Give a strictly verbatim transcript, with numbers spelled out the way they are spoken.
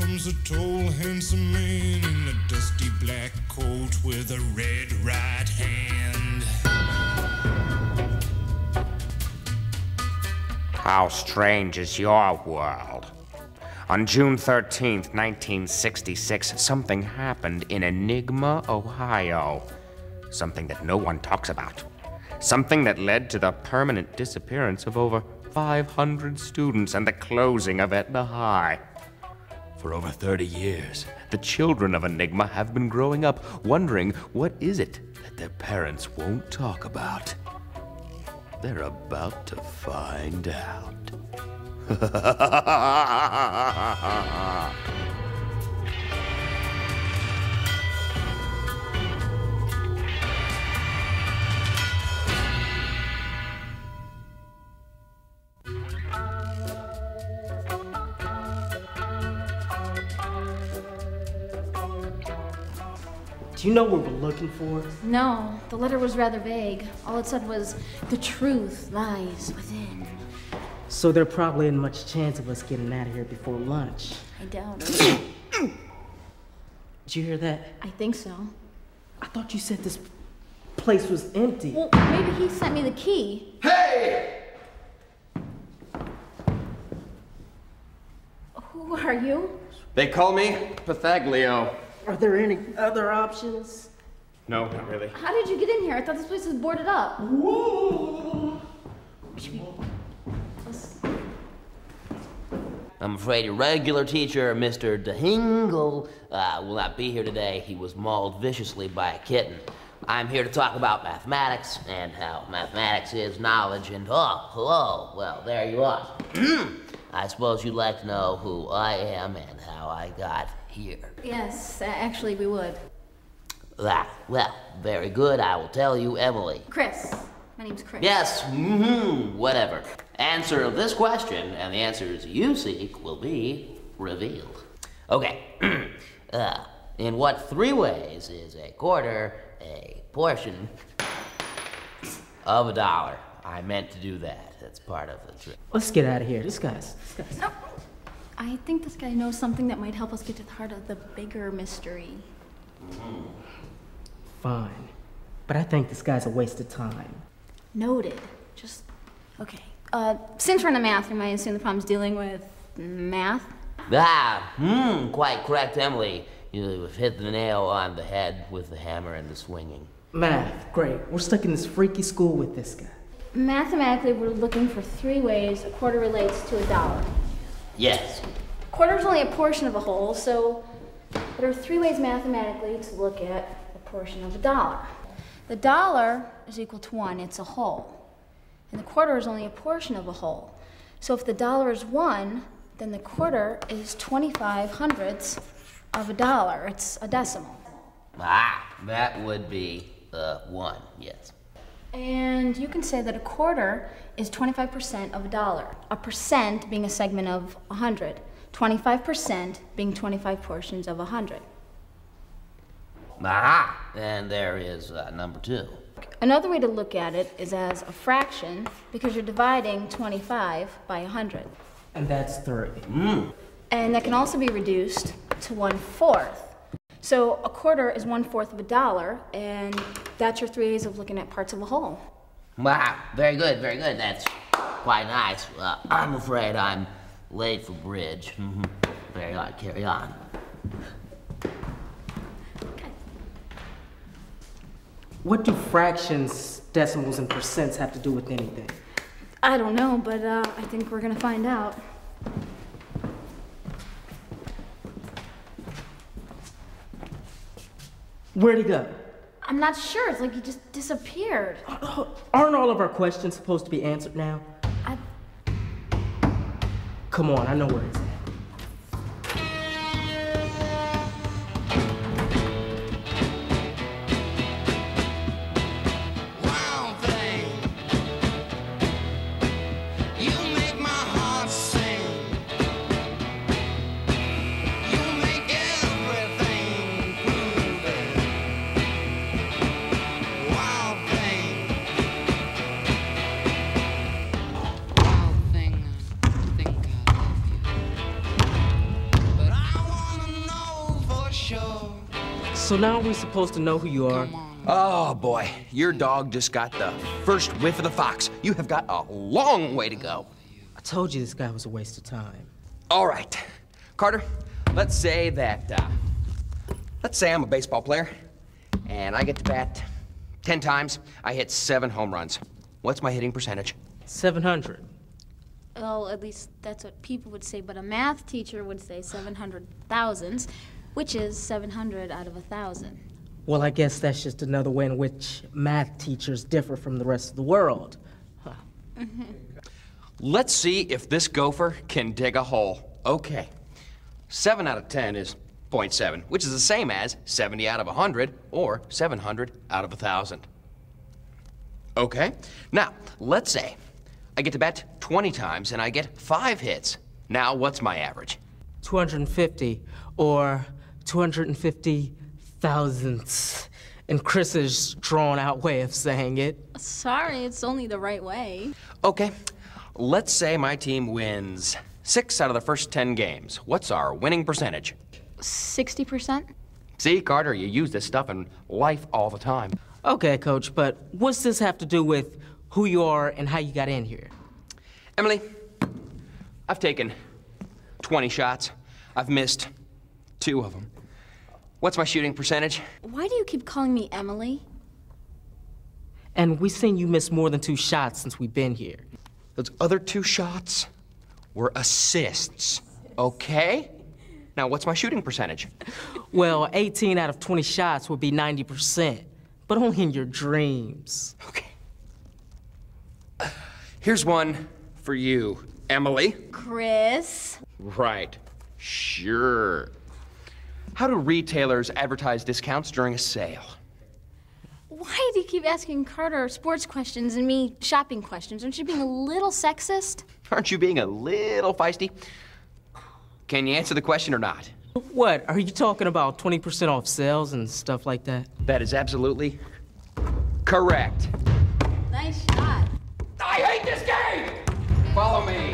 comes a tall, handsome man in a dusty black coat with a red right hand. How strange is your world? On June thirteenth, nineteen sixty-six, something happened in Enigma, Ohio. Something that no one talks about. Something that led to the permanent disappearance of over five hundred students and the closing of Etna High. For over thirty years, the children of Enigma have been growing up, wondering what is it that their parents won't talk about. They're about to find out. Do you know what we're looking for? No, the letter was rather vague. All it said was, the truth lies within. So there probably isn't much chance of us getting out of here before lunch. I doubt it. Did you hear that? I think so. I thought you said this place was empty. Well, maybe he sent me the key. Hey! Who are you? They call me Pythagleo. Are there any other options? No, not really. How did you get in here? I thought this place was boarded up. Whoa! Should we... I'm afraid your regular teacher, Mister DeHingle, uh, will not be here today. He was mauled viciously by a kitten. I'm here to talk about mathematics and how mathematics is knowledge and oh, hello. Well, there you are. I suppose you'd like to know who I am and how I got here. Yes, actually we would. Ah, well, very good. I will tell you, Emily. Chris. My name's Chris. Yes, mm-hmm, whatever. Answer of this question, and the answers you seek will be revealed. Okay, uh, in what three ways is a quarter a portion of a dollar? I meant to do that. That's part of the trick. Let's get out of here. This guy's... This guy's. No. I think this guy knows something that might help us get to the heart of the bigger mystery. Mm-hmm. Fine, but I think this guy's a waste of time. Noted. Just, okay. Uh, since we're in the mathroom, I assume the problem's dealing with math? Ah, hmm, quite correct, Emily. You've hit the nail on the head with the hammer and the swinging. Math, great. We're stuck in this freaky school with this guy. Mathematically, we're looking for three ways a quarter relates to a dollar. Yes. A quarter's only a portion of a whole, so there are three ways mathematically to look at a portion of a dollar. The dollar is equal to one, it's a whole. And the quarter is only a portion of a whole. So if the dollar is one, then the quarter is twenty-five hundredths of a dollar. It's a decimal. Ah, that would be uh, one, yes. And you can say that a quarter is twenty-five percent of a dollar. A percent being a segment of one hundred. twenty-five percent being twenty-five portions of one hundred. Aha! And there is uh, number two. Another way to look at it is as a fraction, because you're dividing twenty-five by one hundred. And that's three. Mm. And that can also be reduced to one-fourth. So a quarter is one-fourth of a dollar, and that's your three ways of looking at parts of a whole. Wow, very good, very good. That's quite nice. Uh, I'm afraid I'm late for bridge. Mm-hmm. Very odd. Carry on. What do fractions, decimals, and percents have to do with anything? I don't know, but uh, I think we're gonna find out. Where'd he go? I'm not sure. It's like he just disappeared. Aren't all of our questions supposed to be answered now? I... Come on, I know where he's at. show. So now we're supposed to know who you are. Oh, boy. Your dog just got the first whiff of the fox. You have got a long way to go. I told you this guy was a waste of time. All right. Carter, let's say that, uh, let's say I'm a baseball player, and I get to bat ten times. I hit seven home runs. What's my hitting percentage? seven hundred. Well, at least that's what people would say, but a math teacher would say seven hundred thousandths, which is seven hundred out of one thousand. Well, I guess that's just another way in which math teachers differ from the rest of the world. Huh. Mm-hmm. Let's see if this gopher can dig a hole. Okay. seven out of ten is zero point seven, which is the same as seventy out of one hundred or seven hundred out of one thousand. Okay. Now, let's say I get to bat twenty times and I get five hits. Now, what's my average? two hundred fifty or two hundred fifty thousandths. And Chris's drawn-out way of saying it. Sorry, it's only the right way. Okay. Let's say my team wins six out of the first ten games. What's our winning percentage? sixty percent. See, Carter, you use this stuff in life all the time. Okay, Coach, but what's this have to do with who you are and how you got in here? Emily, I've taken twenty shots. I've missed two of them. What's my shooting percentage? Why do you keep calling me Emily? And we've seen you miss more than two shots since we've been here. Those other two shots were assists, okay? Now, what's my shooting percentage? Well, eighteen out of twenty shots would be ninety percent, but only in your dreams. Okay. Here's one for you, Emily. Chris. Right. Sure. How do retailers advertise discounts during a sale? Why do you keep asking Carter sports questions and me shopping questions? Aren't you being a little sexist? Aren't you being a little feisty? Can you answer the question or not? What? Are you talking about twenty percent off sales and stuff like that? That is absolutely correct. Nice shot. I hate this game! Follow me.